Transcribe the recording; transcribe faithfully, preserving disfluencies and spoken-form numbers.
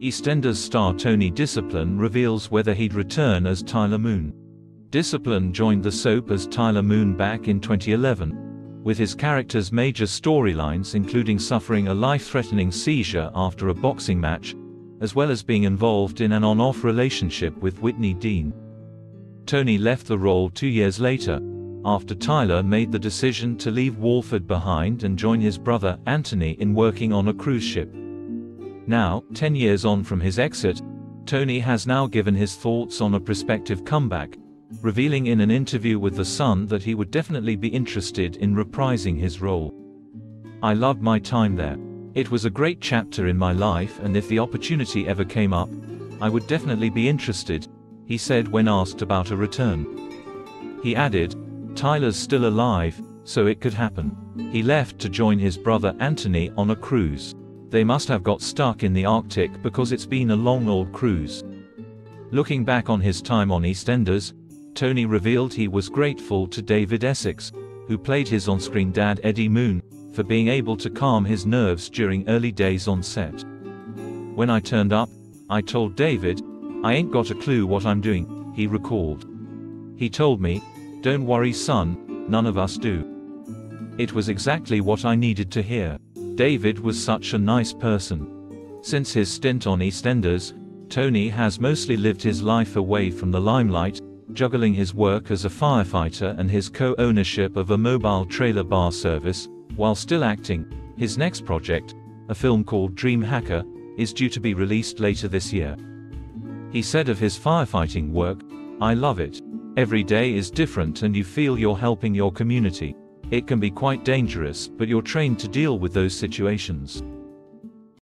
EastEnders star Tony Discipline reveals whether he'd return as Tyler Moon. Discipline joined the soap as Tyler Moon back in twenty eleven, with his character's major storylines including suffering a life-threatening seizure after a boxing match, as well as being involved in an on-off relationship with Whitney Dean. Tony left the role two years later, after Tyler made the decision to leave Walford behind and join his brother Anthony in working on a cruise ship. Now, ten years on from his exit, Tony has now given his thoughts on a prospective comeback, revealing in an interview with The Sun that he would definitely be interested in reprising his role. "I loved my time there. It was a great chapter in my life, and if the opportunity ever came up, I would definitely be interested," he said when asked about a return. He added, "Tyler's still alive, so it could happen. He left to join his brother Anthony on a cruise. They must have got stuck in the Arctic because it's been a long old cruise." Looking back on his time on EastEnders, Tony revealed he was grateful to David Essex, who played his on-screen dad Eddie Moon, for being able to calm his nerves during early days on set. "When I turned up, I told David, I ain't got a clue what I'm doing," he recalled. "He told me, don't worry son, none of us do. It was exactly what I needed to hear. David was such a nice person." Since his stint on EastEnders, Tony has mostly lived his life away from the limelight, juggling his work as a firefighter and his co-ownership of a mobile trailer bar service, while still acting. His next project, a film called Dream Hacker, is due to be released later this year. He said of his firefighting work, "I love it. Every day is different and you feel you're helping your community. It can be quite dangerous, but you're trained to deal with those situations."